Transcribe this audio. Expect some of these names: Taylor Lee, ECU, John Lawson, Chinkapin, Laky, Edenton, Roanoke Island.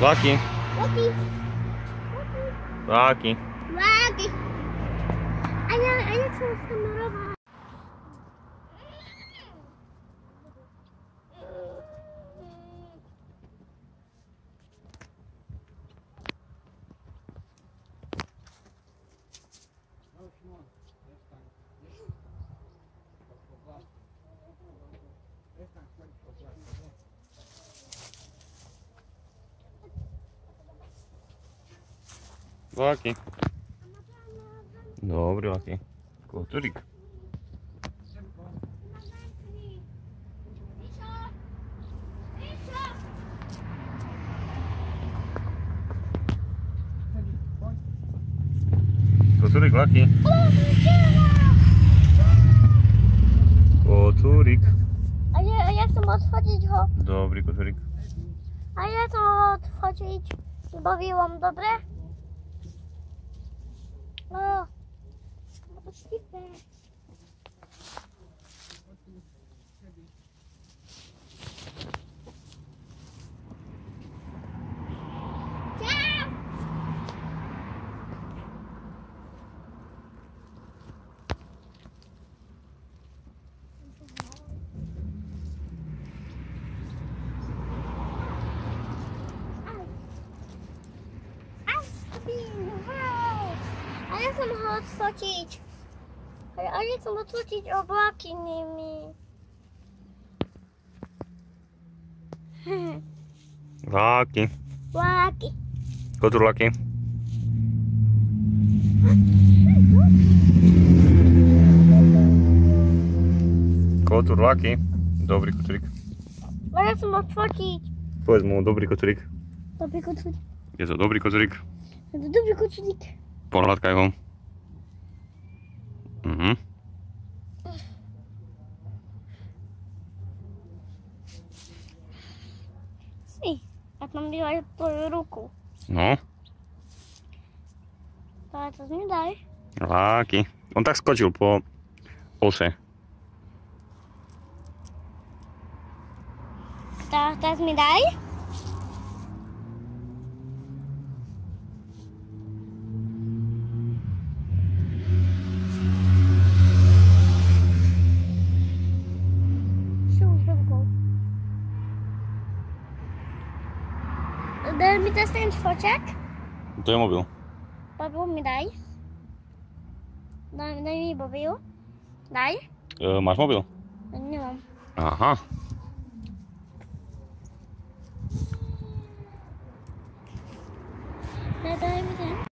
Laky. Laky. Laky. Laky. I need to come over. Laky. Dobry Laky. Kulturik. Kulturik Laky. Kulturik. A ja chcę odchodzić ho. Dobry kulturik. A ja chcę odchodzić. Bawiłam, dobre? O, to świetne. Ja chcę odskoczyć, ale ja chcę odskoczyć oblaki nimi. Laky. Laky. Kultur Laky. Kultur Laky. Dobry kulturik. Ja chcę odskoczyć. Powiedz mu dobry kulturik. Dobry kulturik. Jest to dobry kulturik. Dobry kulturik. Pogladkaj ho. Mhm. Si, jak mam biorę twoją rukę. No. Ale to nie daj. Laky. On tak skoczył po osie. Teraz mi daj. Daj mi też ten czwoczek? To ja mówił. Babiu mi daj. Daj mi babiu. Daj. Masz mobil? Nie mam. Aha. Daj.